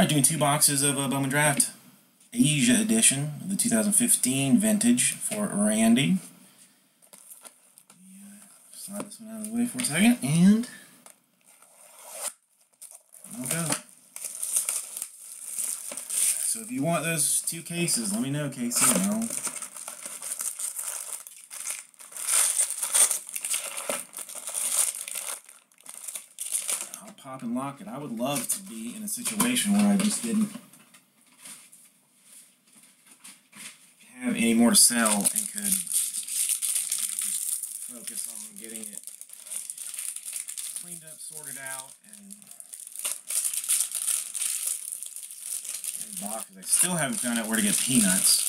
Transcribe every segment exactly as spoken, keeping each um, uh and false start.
Alright, doing two boxes of uh, Bowman Draft Asia edition of the two thousand fifteen vintage for Randy. Let me, uh, slide this one out of the way for a second, and we'll go. So if you want those two cases, let me know, Casey, and I'll and lock it. I would love to be in a situation where I just didn't have any more to sell and could just focus on getting it cleaned up, sorted out, and in boxes. I still haven't found out where to get peanuts.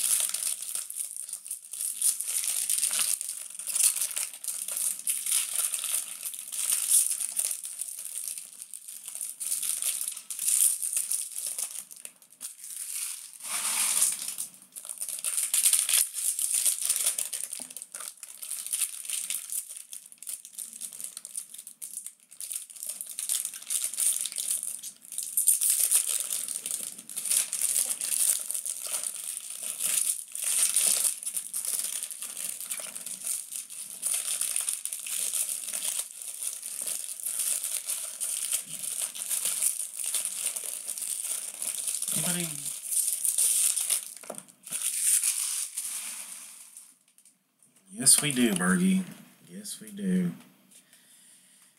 Yes, we do, Bergie. Yes, we do.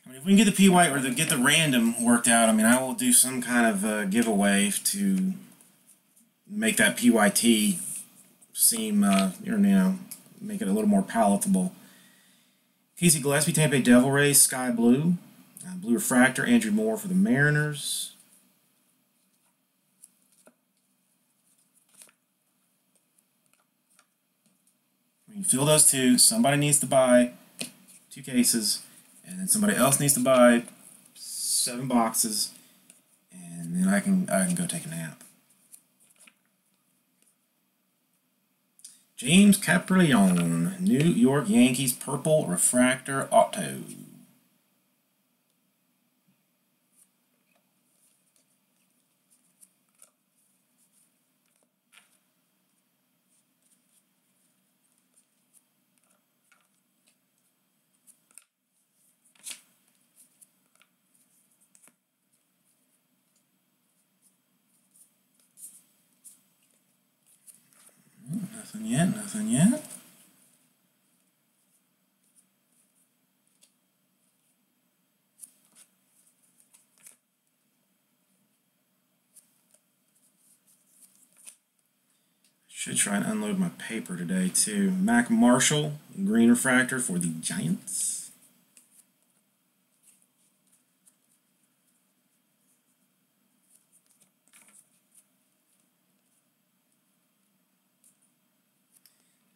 I mean, if we can get the P White or the, get the random worked out, I mean, I will do some kind of uh, giveaway to make that P Y T seem, uh, you know, make it a little more palatable. Casey Gillespie, Tampa Bay Devil Rays, Sky Blue. Uh, Blue Refractor, Andrew Moore for the Mariners. Fill those two. Somebody needs to buy two cases, and then somebody else needs to buy seven boxes, and then I can I can go take a nap. James Capriol, New York Yankees, Purple Refractor Auto. Nothing yet, nothing yet. Should try and unload my paper today too. Mac Marshall, green refractor for the Giants.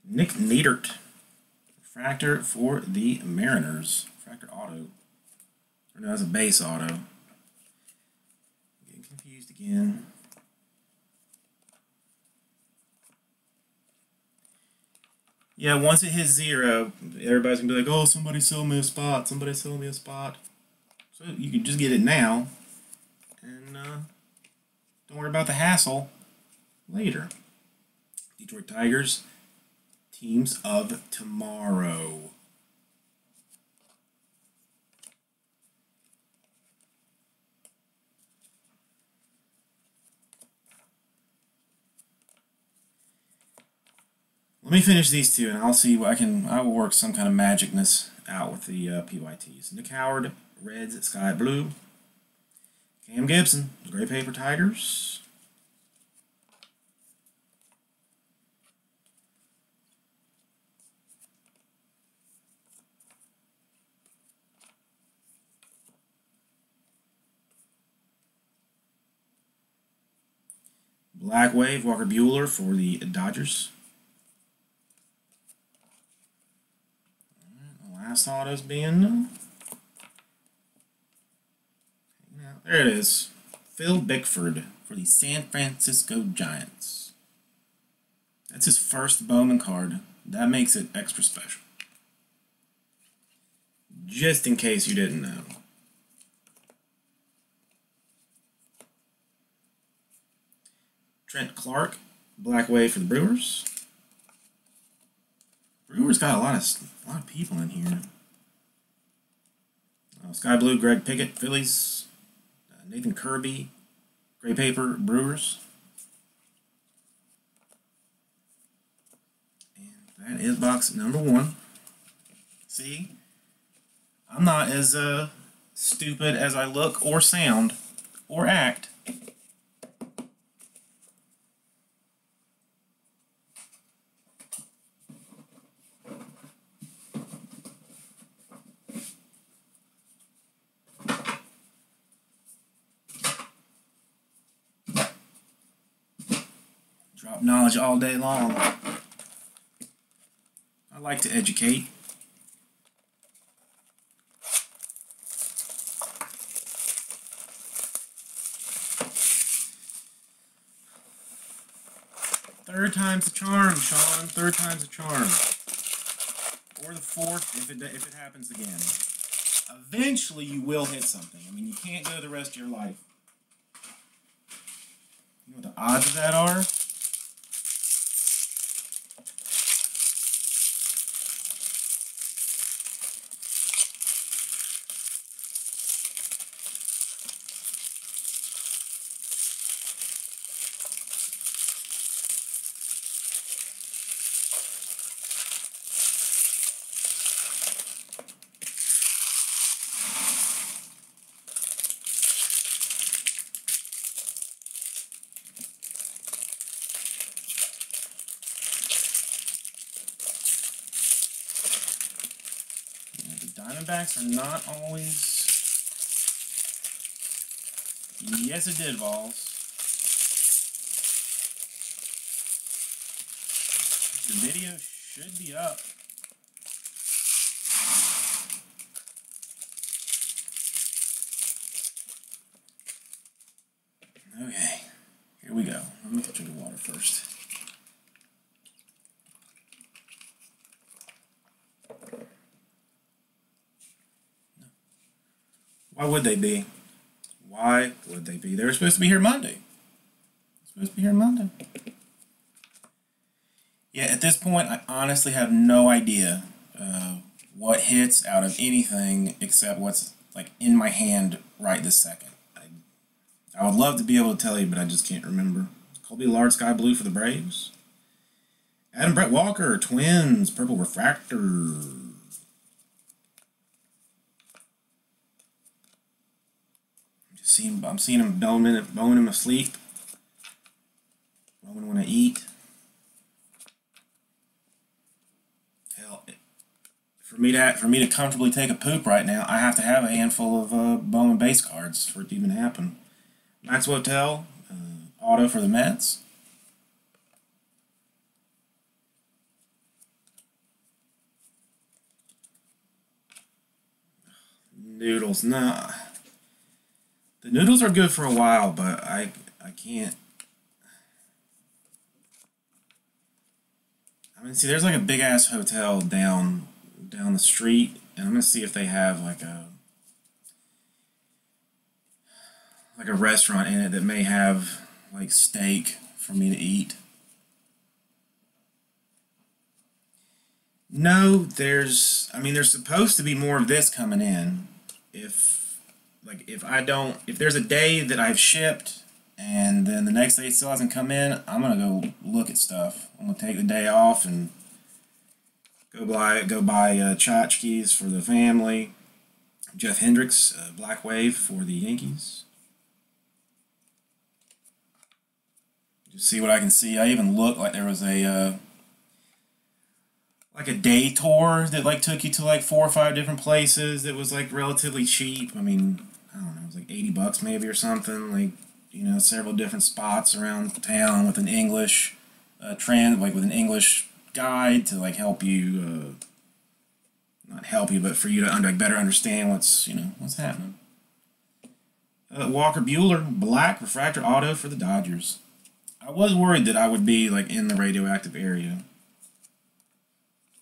Nick Niedert, refractor for the Mariners. Refractor auto. Or no, that's a base auto. I'm getting confused again. Yeah, once it hits zero, everybody's going to be like, oh, somebody sold me a spot. Somebody sold me a spot. So you can just get it now. And uh, don't worry about the hassle later. Detroit Tigers. Teams of tomorrow. Let me finish these two, and I'll see what I can. I will work some kind of magicness out with the uh, P Y Ts. Nick Howard, Reds, Sky Blue. Cam Gibson, Gray Paper Tigers. Black Wave, Walker Buehler for the Dodgers. All right, the last auto's being... There it is. Phil Bickford for the San Francisco Giants. That's his first Bowman card. That makes it extra special. Just in case you didn't know. Trent Clark, black way for the Brewers. Brewers got a lot of a lot of people in here. Uh, Sky Blue, Greg Pickett, Phillies. Uh, Nathan Kirby, Gray Paper, Brewers. And that is box number one. See, I'm not as uh, stupid as I look or sound or act. Drop knowledge all day long. I like to educate. Third time's the charm, Sean. Third time's the charm. Or the fourth, if it, if it happens again. Eventually you will hit something. I mean, you can't go the rest of your life. You know what the odds of that are? Diamondbacks are not always... Yes, it did, Vols. The video should be up. Okay, here we go. Let me get you the water first. Why would they be? Why would they be? They were supposed to be here Monday. Supposed to be here Monday. Yeah, at this point, I honestly have no idea uh, what hits out of anything except what's like in my hand right this second. I, I would love to be able to tell you, but I just can't remember. Colby Lard, Sky Blue for the Braves. Adam Brett Walker, Twins, Purple Refractor. I'm seeing him bowing, bowing him asleep, bowing when I eat. Hell, for me to for me to comfortably take a poop right now, I have to have a handful of uh, Bowman base cards for it to even happen. Maxwell Hotel, uh, auto for the Mets. Noodles, nah. The noodles are good for a while, but I I can't. I mean, see, there's like a big ass hotel down down the street, and I'm gonna see if they have like a like a restaurant in it that may have like steak for me to eat. No, there's. I mean, there's supposed to be more of this coming in. If. Like, if I don't, if there's a day that I've shipped and then the next day it still hasn't come in, I'm going to go look at stuff. I'm going to take the day off and go buy, go buy uh, tchotchkes for the family. Jeff Hendricks, uh, Black Wave for the Yankees. Just see what I can see. I even looked like there was a, uh, like a day tour that like took you to like four or five different places that was like relatively cheap. I mean... I don't know, it was like eighty bucks maybe or something, like, you know, several different spots around town with an English uh, trans, like with an English guide to like help you, uh, not help you, but for you to under, like, better understand what's, you know, what's happening. Uh, Walker Buehler, black refractor auto for the Dodgers. I was worried that I would be like in the radioactive area.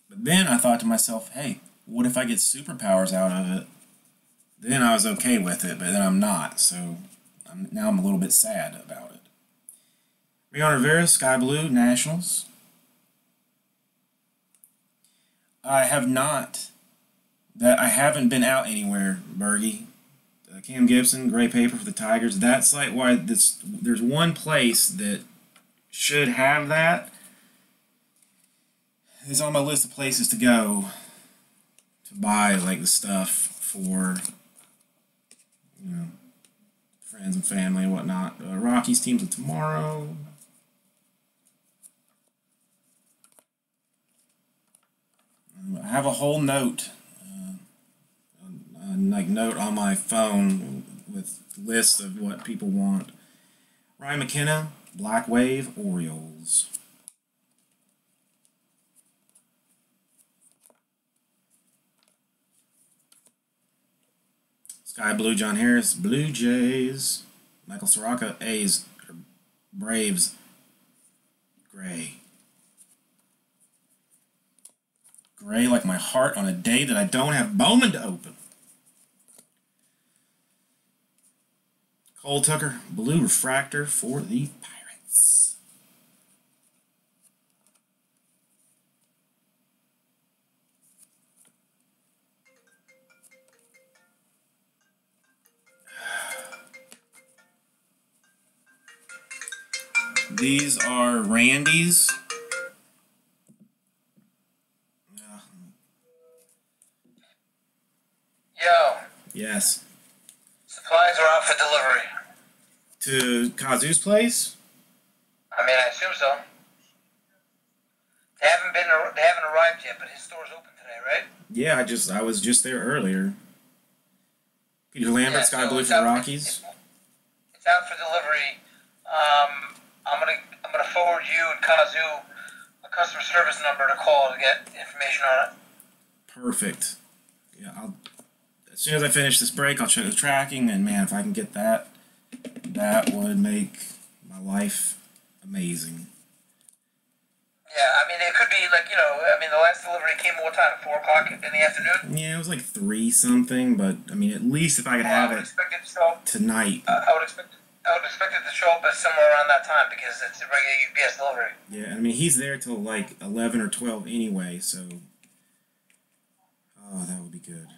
But then I thought to myself, hey, what if I get superpowers out of it? Then I was okay with it, but then I'm not, so I'm, now I'm a little bit sad about it. Rion Rivera, Sky Blue, Nationals. I have not, that I haven't been out anywhere, Bergie. Uh, Cam Gibson, gray paper for the Tigers. That's like why this, there's one place that should have that. It's on my list of places to go to buy like the stuff for, you know, friends and family and whatnot. Uh, Rockies teams of tomorrow. I have a whole note, uh, a, like note on my phone with lists of what people want. Ryan McKenna, Black Wave, Orioles. Sky Blue, John Harris, Blue Jays. Michael Soroka, A's, Braves, gray. Gray like my heart on a day that I don't have Bowman to open. Cole Tucker, blue refractor for the Pirates. These are Randy's. Yo. Yes. Supplies are out for delivery. To Kazu's place? I mean, I assume so. They haven't been. They haven't arrived yet, but his store's open today, right? Yeah, I just. I was just there earlier. Peter Lambert, yeah, Sky so Blue for the Rockies. For, it's, it's out for delivery. Um, I'm gonna. I'm gonna forward you and Kazu a customer service number to call to get information on it. Perfect. Yeah, I'll. As soon as I finish this break, I'll check the tracking, and man, if I can get that, that would make my life amazing. Yeah, I mean, it could be like, you know, I mean, the last delivery came what time, four o'clock in the afternoon? Yeah, it was like three something, but I mean, at least if I could have it tonight. I would expect it to show up as somewhere around that time, because it's a regular U P S delivery. Yeah, I mean, he's there till like eleven or twelve anyway, so, oh, that would be good.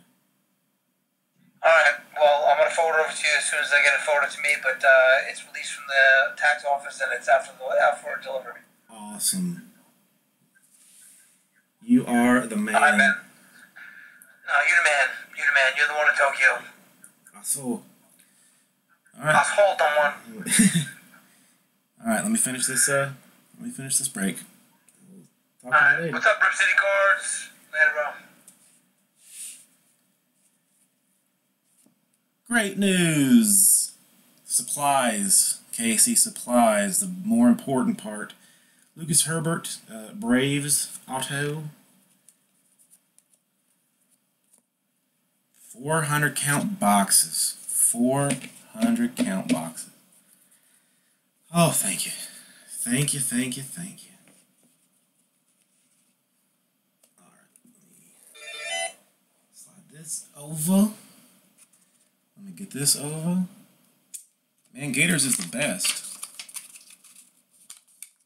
Alright, well, I'm going to forward it over to you as soon as I get it forwarded to me, but uh, it's released from the tax office and it's out for, the, out for delivery. Awesome. You are the man. Right, man. No, you're the man. You're the man. You're the one in Tokyo. Asshole. Alright. Asshole, don't want. Alright, let me finish this, uh, let me finish this break. We'll Alright, what's up, Rip City Cards? Later, bro. Great news! Supplies. Casey, supplies. The more important part. Lucas Herbert, uh, Braves, auto. four hundred count boxes. four hundred count boxes. Oh, thank you. Thank you, thank you, thank you. Alright, let me slide this over. Let me get this over. Man, Gators is the best.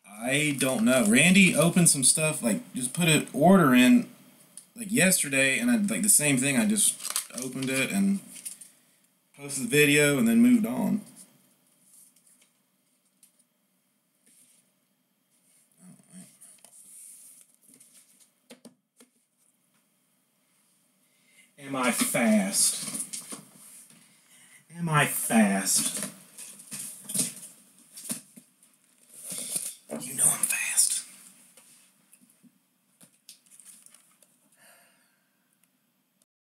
I don't know. Randy opened some stuff, like, just put an order in, like, yesterday, and I, like, the same thing. I just opened it and posted the video and then moved on. Am I fast? Am I fast? You know I'm fast.